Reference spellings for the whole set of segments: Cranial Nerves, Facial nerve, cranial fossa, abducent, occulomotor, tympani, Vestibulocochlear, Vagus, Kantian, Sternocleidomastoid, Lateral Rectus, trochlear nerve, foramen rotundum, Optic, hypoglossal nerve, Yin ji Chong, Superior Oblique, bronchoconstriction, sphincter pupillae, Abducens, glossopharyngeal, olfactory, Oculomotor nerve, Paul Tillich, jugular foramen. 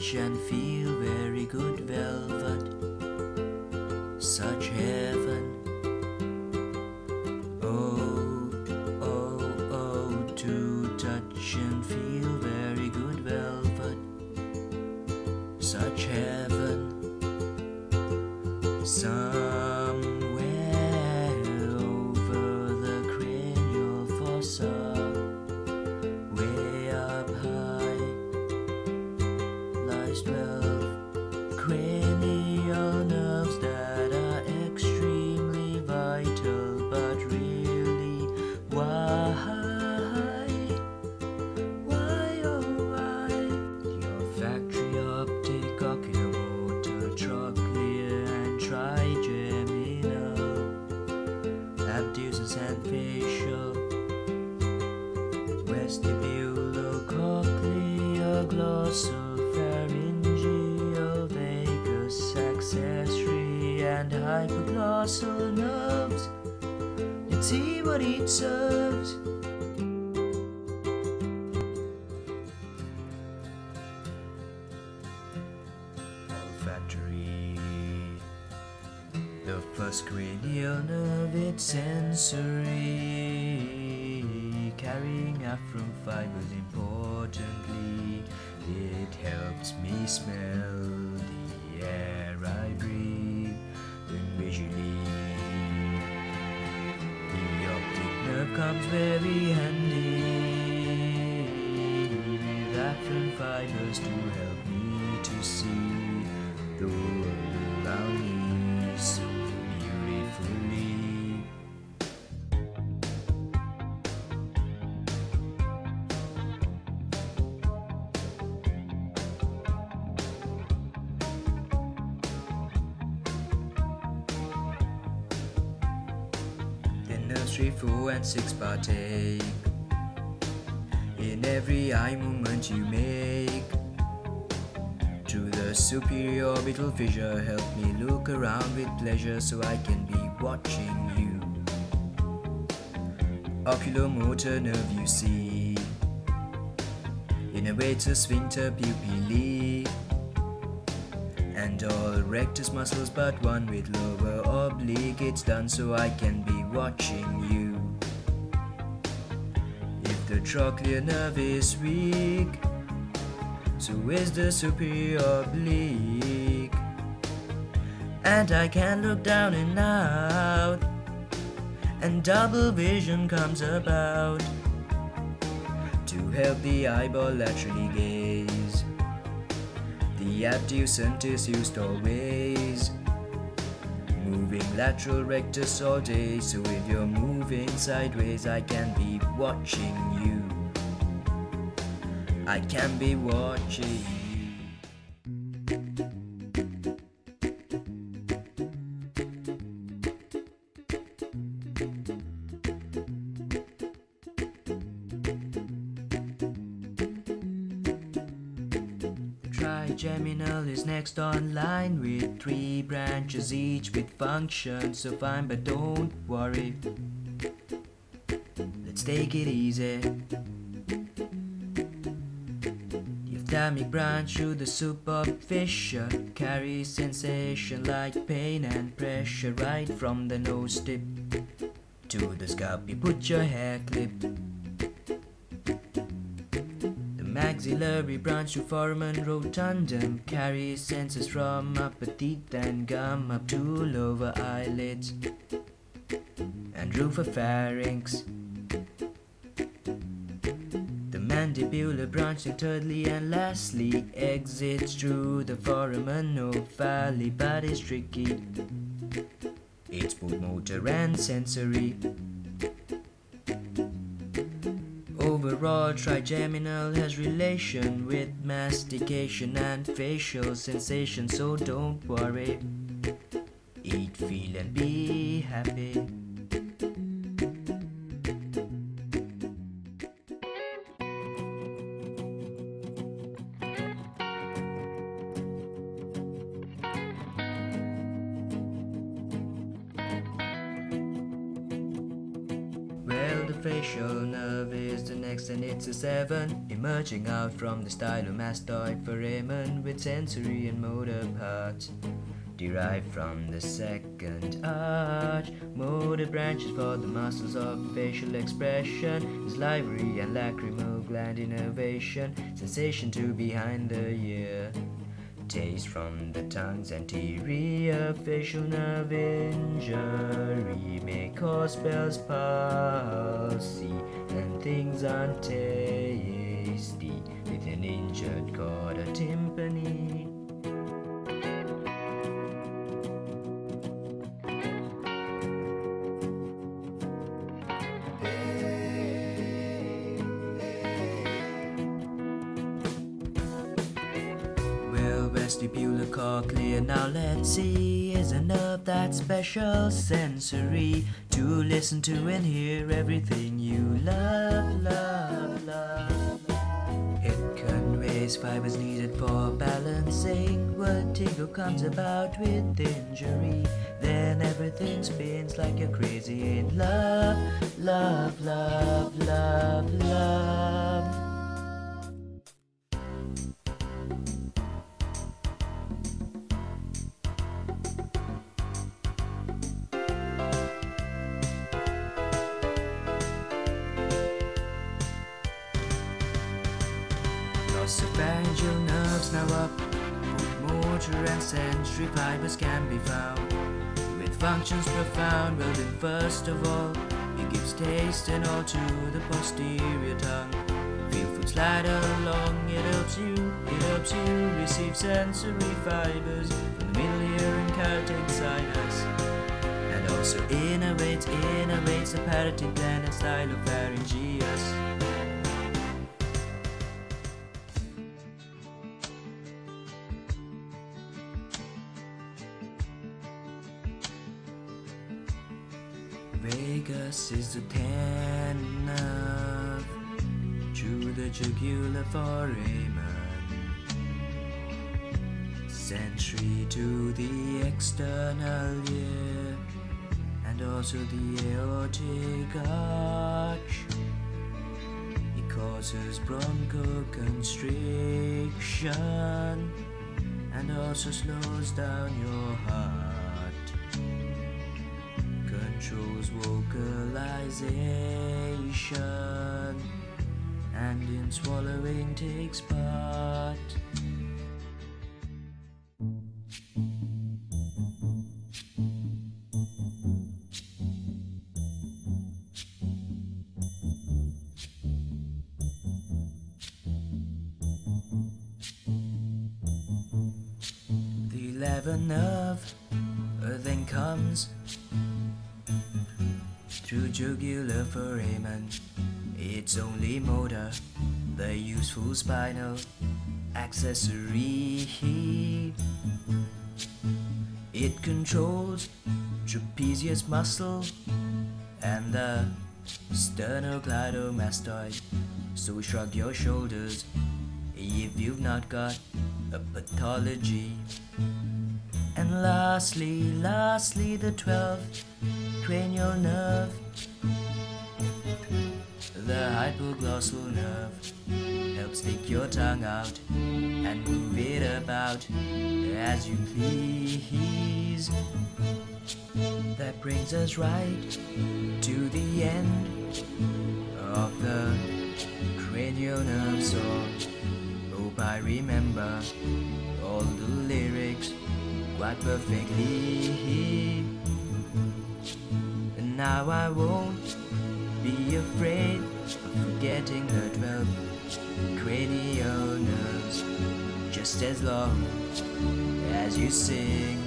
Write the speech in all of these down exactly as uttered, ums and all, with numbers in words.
touch and feel very good velvet, such heaven. Oh, oh, oh, to touch and feel very good velvet, such heaven. Somewhere over the cranial fossa, way up high, lies twelve cranial nerves that are extremely vital, but really, why? Why, oh why? Your factory optic, oculomotor, trochlear and trigeminal, abducens and facial, vestibulocochlear, glossopharyngeal, vagus, accessory, and hypoglossal nerves. Let's see what each serves. Olfactory. The first cranial nerve, it's sensory, carrying afferent fibers. Importantly, it helps me smell the air I breathe. Then visually, the optic nerve comes very handy, with afferent fibers to help me to see the world around me so beautifully. Nerves three, four, and six partake in every eye movement you make. To the superior orbital fissure, help me look around with pleasure so I can be watching you. Oculomotor nerve you see, innervator, sphincter, pupillae, and all rectus muscles but one with lower oblique. It's done so I can be watching you. If the trochlear nerve is weak, so is the superior oblique, and I can look down and out, and double vision comes about to help the eyeball laterally gaze. The abducent is used always, moving lateral rectus all day, so if you're moving sideways, I can be watching you. I can be watching Trigeminal is next online, with three branches each with functions so fine, but don't worry, let's take it easy. The ophthalmic branch through the superfissure carries sensation like pain and pressure, right from the nose tip to the scalp you put your hair clip. Maxillary branch to foramen rotundum carries senses from upper teeth and gum up to lower eyelids and roof of pharynx. The mandibular branch, and thirdly and lastly, exits through the foramen ovale, but it's tricky. It's both motor and sensory. Overall, trigeminal has relation with mastication and facial sensation, so don't worry, eat, feel and be happy. The facial nerve is the next, and it's a seven, emerging out from the stylomastoid foramen with sensory and motor parts derived from the second arch. Motor branches for the muscles of facial expression is salivary and lacrimal gland innervation, sensation to behind the ear, taste from the tongue's anterior. Facial nerve injury may cause Bell's palsy and things untasty with an injured chorda tympani. Vestibulocochlear, now let's see, is a nerve that's special sensory to listen to and hear everything you love, love, love. It conveys fibers needed for balancing. What tingle comes about with injury, then everything spins like you're crazy in love, love, love, love, love. Pharyngeal nerves now up, both motor and sensory fibers can be found, with functions profound. Well then first of all, it gives taste and all to the posterior tongue. Feel food slide along, it helps you, it helps you receive sensory fibers from the middle ear and carotid sinus, and also innervates, innervates the parotid gland and stylopharyngeus. Vagus is the tenth nerve through the jugular foramen, sensory to the external ear and also the aortic arch. It causes bronchoconstriction and also slows down your heart. Controls vocalization and in swallowing takes part. The eleventh nerve uh, then comes through jugular foramen. It's only motor, the useful spinal accessory. It controls trapezius muscle and the sternocleidomastoid. So shrug your shoulders if you've not got a pathology. And lastly, lastly the twelfth, cranial nerve, the hypoglossal nerve, helps stick your tongue out and move it about as you please. That brings us right to the end of the cranial nerve song. Hope I remember all the lyrics quite perfectly. And now I won't be afraid of forgetting the twelve cranial nerves, just as long as you sing,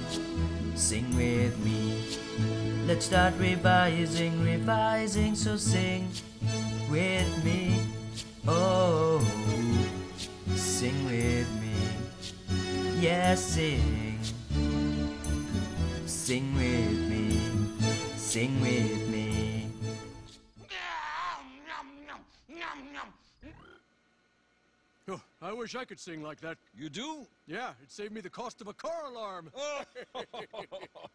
sing with me. Let's start revising, revising, so sing with me, oh, sing with me, yes, yeah, sing. Sing with me, sing with me. Oh, I wish I could sing like that. You do? Yeah, it saved me the cost of a car alarm. Oh.